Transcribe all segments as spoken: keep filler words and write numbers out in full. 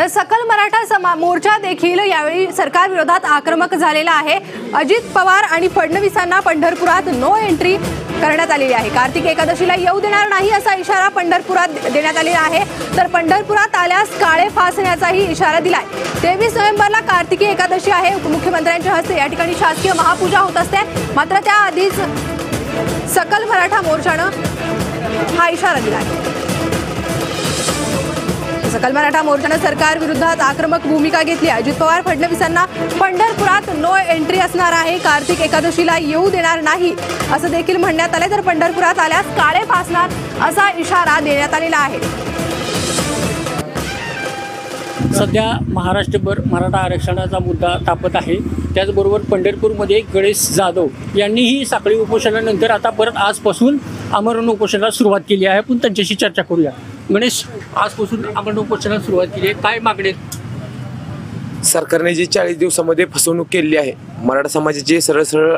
तर सकल मराठा मोर्चा देखील यावेळी सरकार विरोधात आक्रमक झालेला आहे। अजित पवार आणि फडणवीसांना पंढरपुरात नो एंट्री करण्यात आलेली आहे। कार्तिक एकादशीला येऊ देणार नाही असा इशारा पंढरपुरात देण्यात आलेला आहे। तर पंढरपुरात आल्यास काळे फासण्याचाही इशारा दिलाय। तेवीस नोव्हेंबरला कार्तिकी एकादशी आहे। मुख्यमंत्र्यांच्या हस्ते या ठिकाणी शासकीय महापूजा होत असते। मात्र त्याआधीच सकल मराठा मोर्चाने हा इशारा दिला आहे। सकल मराठा मोर्चाने सरकार विरोधात आक्रमक भूमिका घेतली। अजित पवार फडणवीसांना पंढरपुरात नो एंट्री असणार आहे। कार्तिक एकादशीला येऊ देणार नाही असं देखील म्हणण्यात आले। तर पंढरपुरात आल्यास काळे फासणार असा इशारा देण्यात आलेला आहे। सध्या महाराष्ट्रभर मराठा आरक्षणाचा मुद्दा तापत आहे। त्याचबरोबर पंढरपूरमध्ये गणेश जाधव यांनीही साखळी उपोषणानंतर आता परत आजपासून आमरण उपोषणाला सुरुवात केली आहे। आपण त्यांच्याशी चर्चा करूया। गणेश, आजपासून आमरण उपोषणाला सुरुवात केली आहे, काय मागणी? सरकारने जी चाळीस दिवसामध्ये फसवणूक केली आहे, मराठा समाजाची सरळ सरळ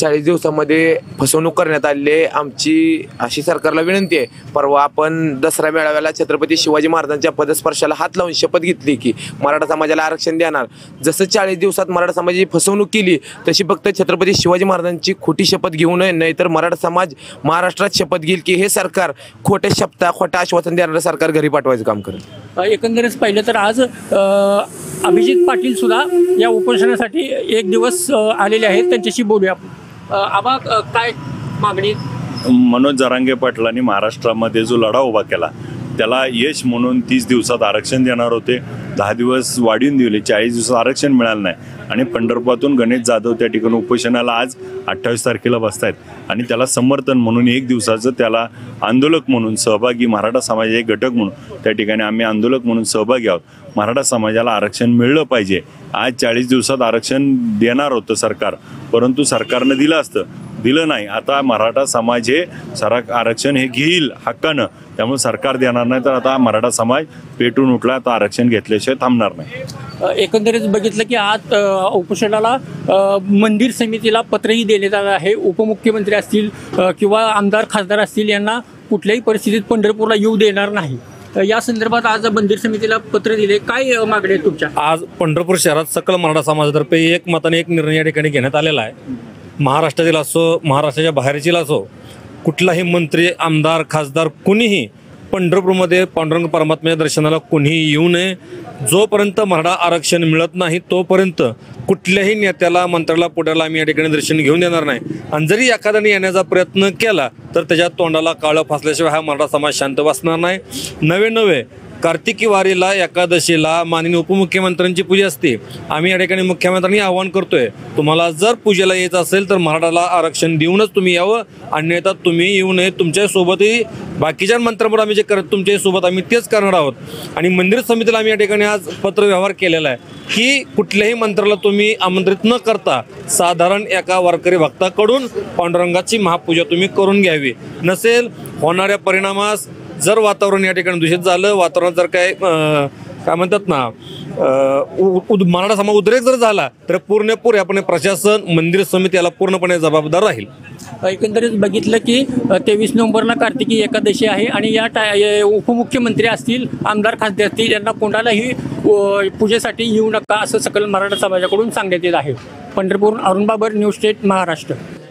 चाळीस दिवसामध्ये फसवणूक करण्यात आलेली आहे। आमची अशी सरकारला विनंती आहे, परवा आपण दसरा मेळाव्याला छत्रपती शिवाजी महाराजांच्या पदस्पर्शाला हात लावून शपथ घेतली की मराठा समाजाला आरक्षण देणार। जसं चाळीस दिवसात मराठा समाजाची फसवणूक केली तशी फक्त छत्रपती शिवाजी महाराजांची खोटी शपथ घेऊ नये, नाहीतर मराठा समाज महाराष्ट्रात शपथ घेईल की हे सरकार खोटे शब्द खोटं आश्वासन देणारं सरकार घरी पाठवायचं काम करेल। एकंदरीत पाहिलं तर आज अभिजित पाटील सुद्धा या उपोषणासाठी एक दिवस आलेले आहेत, त्यांच्याशी बोलूया आपण। आबा, काय मागणी? मनोज जरांगे पाटलांनी महाराष्ट्रामध्ये जो लढा उभा केला त्याला यश म्हणून तीस दिवसात आरक्षण देणार होते, दहा दिवस वाढवून दिले, चाळीस दिवसात आरक्षण मिळालं नाही आणि पंढरपुरातून गणेश जाधव त्या ठिकाणी उपोषणाला आज अठ्ठावीस तारखेला बसत आहेत आणि त्याला समर्थन म्हणून एक दिवसाचं त्याला आंदोलक म्हणून सहभागी, मराठा समाजाचे घटक म्हणून त्या ठिकाणी आम्ही आंदोलक म्हणून सहभागी आहोत। मराठा समाजाला आरक्षण मिळलं पाहिजे। आज चाळीस दिवसात आरक्षण देणार होतं सरकार, परंतु सरकारनं दिलं असतं, दिलं नाही। आता मराठा समाज हे सारा आरक्षण हे घेईल हक्कानं, त्यामुळे सरकार देणार नाही, तर आता मराठा समाज पेटून उठला, आता आरक्षण घेतल्याशिवाय थांबणार नाही। एकंदरीत बघितलं की आज उपोषणाला मंदिर समितीला पत्रही देण्यात आलं आहे। उपमुख्यमंत्री असतील किंवा आमदार खासदार असतील यांना कुठल्याही परिस्थितीत पंढरपूरला येऊ देणार नाही। या संदर्भात आज मंदिर समितीला पत्र दिले, काय मागणी तुमच्या? आज पंढरपूर शहरात सकल मराठा समाजातर्फे एक मताने एक निर्णय या ठिकाणी घेण्यात आलेला आहे। महाराष्ट्रातील असो, महाराष्ट्राच्या बाहेरचील असो, कुठलाही मंत्री, आमदार, खासदार कुणीही पंढरपूरमध्ये पांडुरंग परमात्म्याच्या दर्शनाला कोणीही येऊ नये। जोपर्यंत मराठा आरक्षण मिळत नाही तोपर्यंत कुठल्याही नेत्याला, मंत्र्याला, पुढ्याला आम्ही या ठिकाणी दर्शन घेऊन देणार नाही आणि जरी एखाद्याने येण्याचा प्रयत्न केला तर त्याच्या तोंडाला काळं फासल्याशिवाय हा मराठा समाज शांत बसणार नाही। नवे नवे कार्तिकी वारीला, एकादशीला माननीय उपमुख्यमंत्र्यांची पूजा असते। आम्ही या ठिकाणी मुख्यमंत्र्यांनी आवाहन करतोय, तुम्हाला जर पूजेला यायचं असेल तर मराठाला आरक्षण देऊनच तुम्ही यावं, अन्यथा तुम्ही येऊ नये। तुमच्यासोबतही बाकीच्या मंत्र्यांबरोबर आम्ही जे करत तुमच्यासोबत आम्ही तेच करणार आहोत आणि मंदिर समितीला आम्ही या ठिकाणी आज पत्रव्यवहार केलेला आहे की कुठल्याही मंत्र्याला तुम्ही आमंत्रित न करता साधारण एका वारकरी भक्ताकडून पांडुरंगाची महापूजा तुम्ही करून घ्यावी। नसेल होणाऱ्या परिणामास जर वातावरण या ठिकाणी दूषित झालं, वातावरण जर काय काय म्हणतात ना मराठा समाज उद्रेक जर झाला तर पूर्णपूर आपण प्रशासन, मंदिर समिती याला पूर्णपणे जबाबदार राहील। एकंदरीत बघितलं की तेवीस नोव्हेंबरला कार्तिकी एकादशी आहे आणि या टा उपमुख्यमंत्री असतील, आमदार खासदार असतील यांना कोणालाही पूजेसाठी येऊ नका असं सकल मराठा समाजाकडून सांगण्यात येत आहे। Pandharpur, Arun Babar, news state, Maharashtra.